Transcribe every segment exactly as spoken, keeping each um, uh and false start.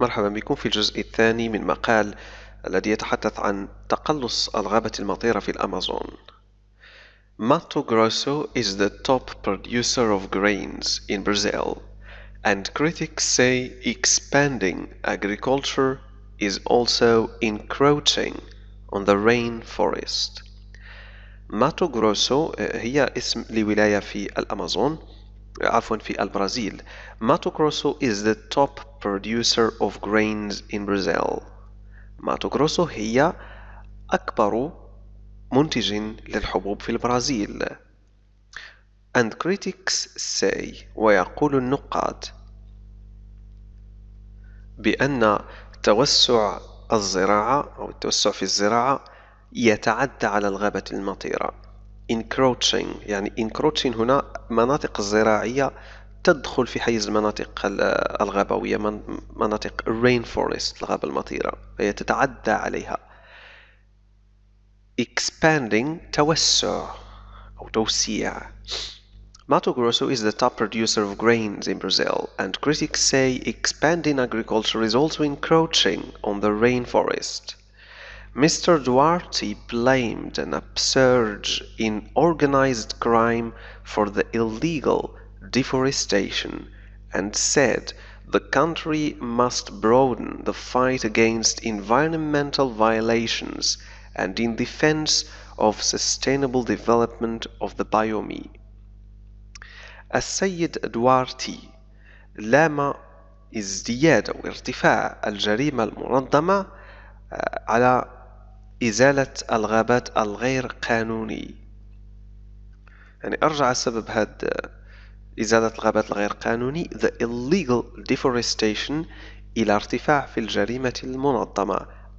مرحبا بكم في الجزء الثاني من مقال الذي يتحدث عن تقلص الغابة المطيرة في الأمازون. Mato Grosso is the top producer of grains in Brazil, and critics say expanding agriculture is also encroaching on the rainforest. ماتو غروسو هي اسم لولاية في الأمازون عفوا في البرازيل. ماتو غروسو is the top producer of grains in Brazil. ماتو غروسو هي أكبر منتج للحبوب في البرازيل. And critics say ويقول النقاد بأن توسع الزراعة أو التوسع في الزراعة يتعدى على الغابة المطيرة. encroaching يعني encroaching هنا مناطق زراعية تدخل في حيز المناطق الغابوية، مناطق rainforest الغابة المطيرة، هي تتعدى عليها. expanding توسع أو توسيع. Mato Grosso is the top producer of grains in Brazil, and critics say expanding agriculture is also encroaching on the rainforest. Mister Duarte blamed an upsurge in organized crime for the illegal deforestation and said the country must broaden the fight against environmental violations and in defense of sustainable development of the biome. السيد دوارتي لام ازدياد أو ارتفاع الجريمة المنظمة على إزالة الغابات الغير قانوني. يعني أرجع سبب هاد إزالة الغابات الغير قانوني the illegal deforestation إلى ارتفاع في الجريمة المنظمة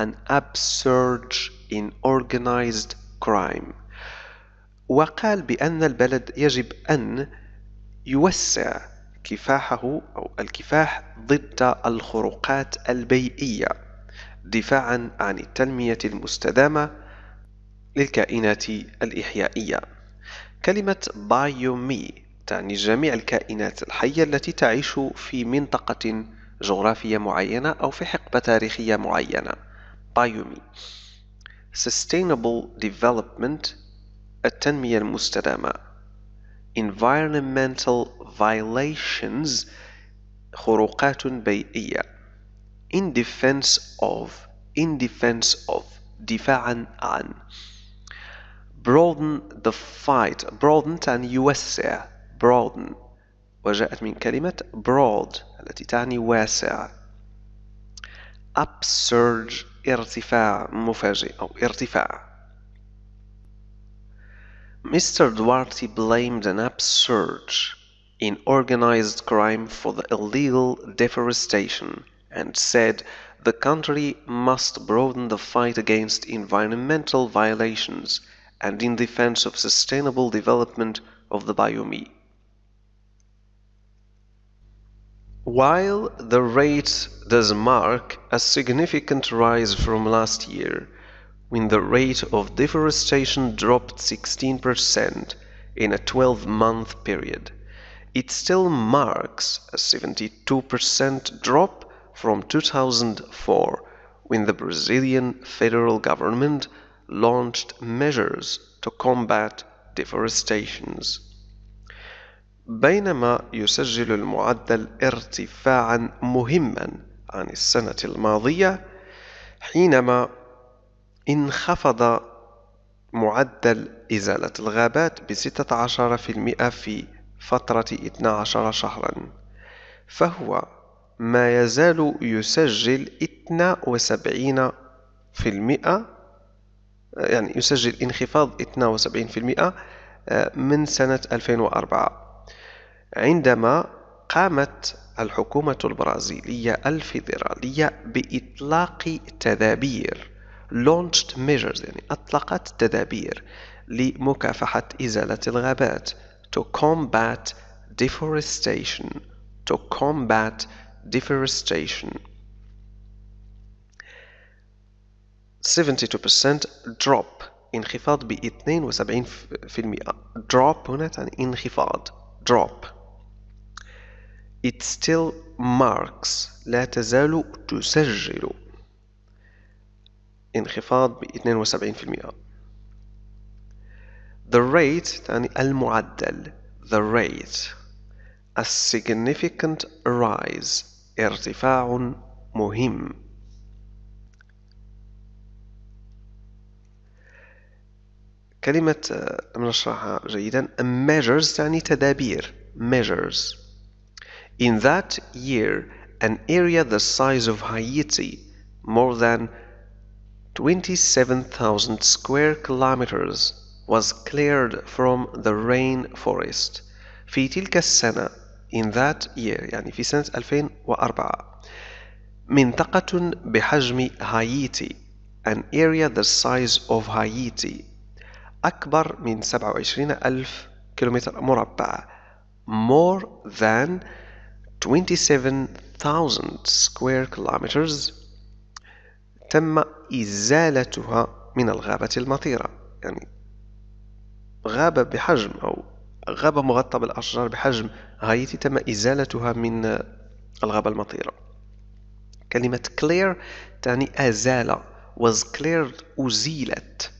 an upsurge in organized crime. وقال بأن البلد يجب أن يوسع كفاحه أو الكفاح ضد الخروقات البيئية دفاعا عن التنمية المستدامة للكائنات الإحيائية. كلمة بايومي تعني جميع الكائنات الحية التي تعيش في منطقة جغرافية معينة أو في حقبة تاريخية معينة. بايومي. Sustainable Development التنمية المستدامة. Environmental Violations خروقات بيئية. In defense of, in defense of, دفاعا عن. Broaden the fight. Broaden تعني يوسع. Broaden وجاءت من كلمة broad التي تعني واسع. Upsurge ارتفاع مفاجئ أو ارتفاع. Mister Duarte blamed an upsurge in organized crime for the illegal deforestation and said the country must broaden the fight against environmental violations and in defense of sustainable development of the biome. While the rate does mark a significant rise from last year, when the rate of deforestation dropped sixteen percent in a twelve-month period, it still marks a seventy-two percent drop from two thousand four, when the Brazilian federal government launched measures to combat deforestation. بينما يسجل المعدل ارتفاعا مهما عن السنة الماضية، حينما انخفض معدل إزالة الغابات بستة عشر في المئة في فترة اثنا عشر شهرا، فهو ما يزال يسجل اثنين وسبعين في المئة، يعني يسجل انخفاض اثنين وسبعين في المئة من سنة ألفين وأربعة، عندما قامت الحكومة البرازيلية الفيدرالية بإطلاق تدابير launched measures يعني أطلقت تدابير لمكافحة إزالة الغابات to combat deforestation to combat deforestation. seventy-two percent drop انخفاض ب اثنين وسبعين في المئة. drop هنا تعني انخفاض drop. It still marks لا تزال تسجل انخفاض ب اثنين وسبعين بالمئة. The rate تعني المعدل. The rate a significant rise ارتفاع مهم. كلمة نشرحها جيدا. Measures تعني تدابير. Measures. In that year, an area the size of Haiti, more than twenty-seven thousand square kilometers, was cleared from the rainforest. في تلك السنة, in that year, يعني في سنة ألفين وأربعة, منطقة بحجم هايتي, an area the size of Haiti, أكبر من سبعة وعشرين ألف كيلومتر مربع, more than twenty-seven thousand square kilometers, تم إزالتها من الغابة المطيرة. يعني غابة بحجم أو غابة مغطى بالأشجار بحجم هايتي تم إزالتها من الغابة المطيرة. كلمة clear تعني أزال. was cleared أزيلت.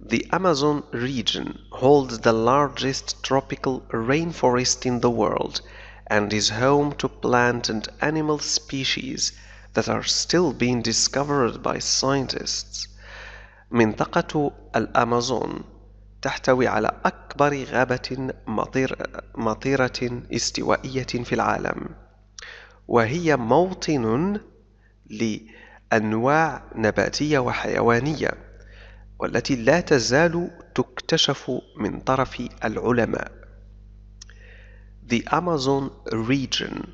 The Amazon region holds the largest tropical rainforest in the world and is home to plant and animal species that are still being discovered by scientists. منطقة الأمازون تحتوي على أكبر غابة مطيرة استوائية في العالم، وهي موطن لأنواع نباتية وحيوانية والتي لا تزال تكتشف من طرف العلماء. The Amazon region,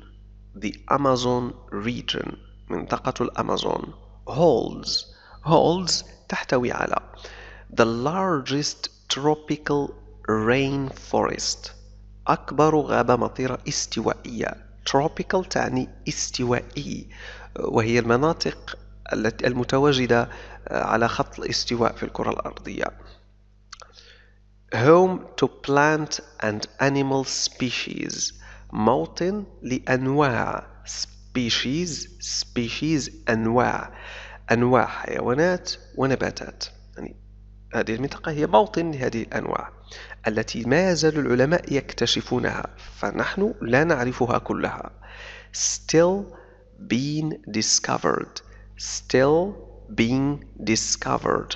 the Amazon region, منطقة الأمازون. holds, holds تحتوي على the largest tropical rainforest أكبر غابة مطيرة استوائية. tropical تعني استوائي، وهي المناطق التي المتواجدة على خط الاستواء في الكرة الأرضية. home to plant and animal species موطن لأنواع species species أنواع أنواع حيوانات ونباتات. يعني هذه المنطقة هي موطن لهذه الأنواع التي ما زال العلماء يكتشفونها فنحن لا نعرفها كلها. still being discovered, still being discovered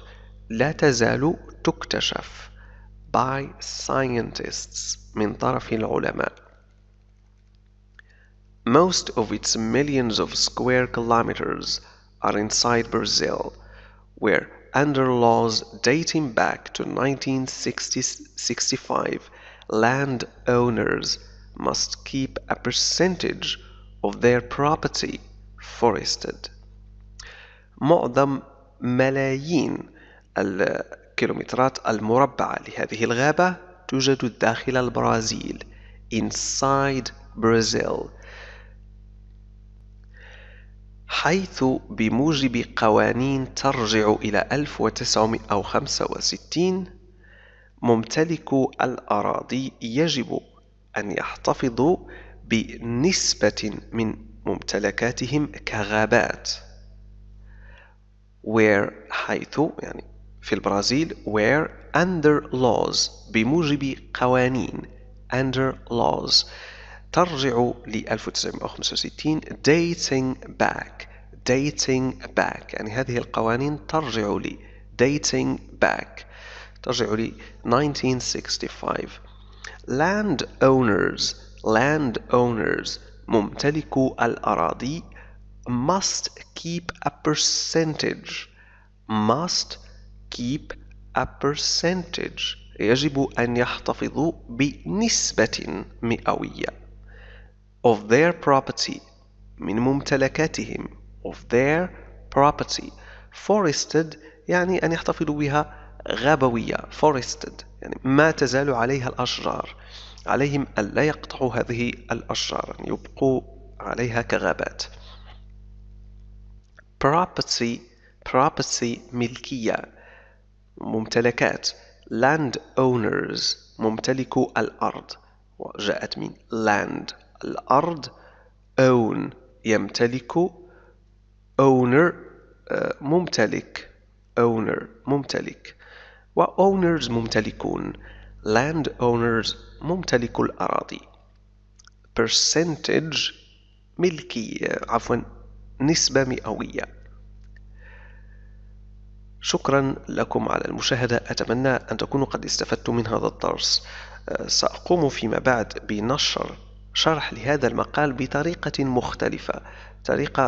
لا تزال تكتشف by scientists من طرف العلماء. Most of its millions of square kilometers are inside Brazil, where under laws dating back to nineteen sixty-five, landowners must keep a percentage of their property forested. معظم ملايين الكيلومترات المربعة لهذه الغابة توجد داخل البرازيل. Inside Brazil. حيث بموجب قوانين ترجع إلى ألف وتسعمئة وخمسة وستين ممتلكو الأراضي يجب أن يحتفظوا بنسبة من ممتلكاتهم كغابات. where حيث يعني في البرازيل where under laws بموجب قوانين under laws ترجع ل ألف وتسعمئة وخمسة وستين dating back dating back يعني هذه القوانين ترجع ل dating back ترجع ل ألف وتسعمئة وخمسة وستين. land owners land owners ممتلكو الأراضي must keep a percentage must keep a percentage يجب أن يحتفظوا بنسبة مئوية of their property من ممتلكاتهم of their property forested يعني أن يحتفظوا بها غابوية forested يعني ما تزال عليها الأشجار عليهم ألا يقطعوا هذه الأشجار يعني يبقوا عليها كغابات. property property ملكية ممتلكات land owners ممتلكو الأرض جاءت من land الأرض. own يمتلك. owner ممتلك. owner ممتلك. و owners ممتلكون. land owners ممتلك الأراضي. percentage ملكية عفوا نسبة مئوية. شكرا لكم على المشاهدة، أتمنى أن تكونوا قد استفدتم من هذا الدرس. سأقوم فيما بعد بنشر شرح لهذا المقال بطريقة مختلفة، طريقة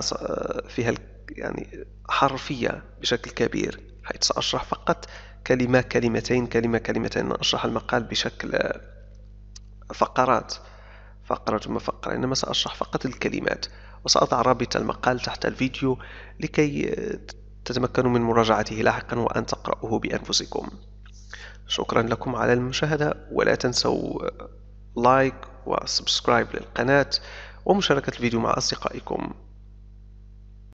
فيها يعني حرفية بشكل كبير، حيث سأشرح فقط كلمة كلمتين كلمة كلمتين، أشرح المقال بشكل فقرات فقرة ثم فقرة، إنما سأشرح فقط الكلمات، وسأضع رابط المقال تحت الفيديو لكي تتمكنوا من مراجعته لاحقا وأن تقرأوه بأنفسكم. شكرا لكم على المشاهدة، ولا تنسوا لايك وسبسكرايب للقناة ومشاركة الفيديو مع أصدقائكم.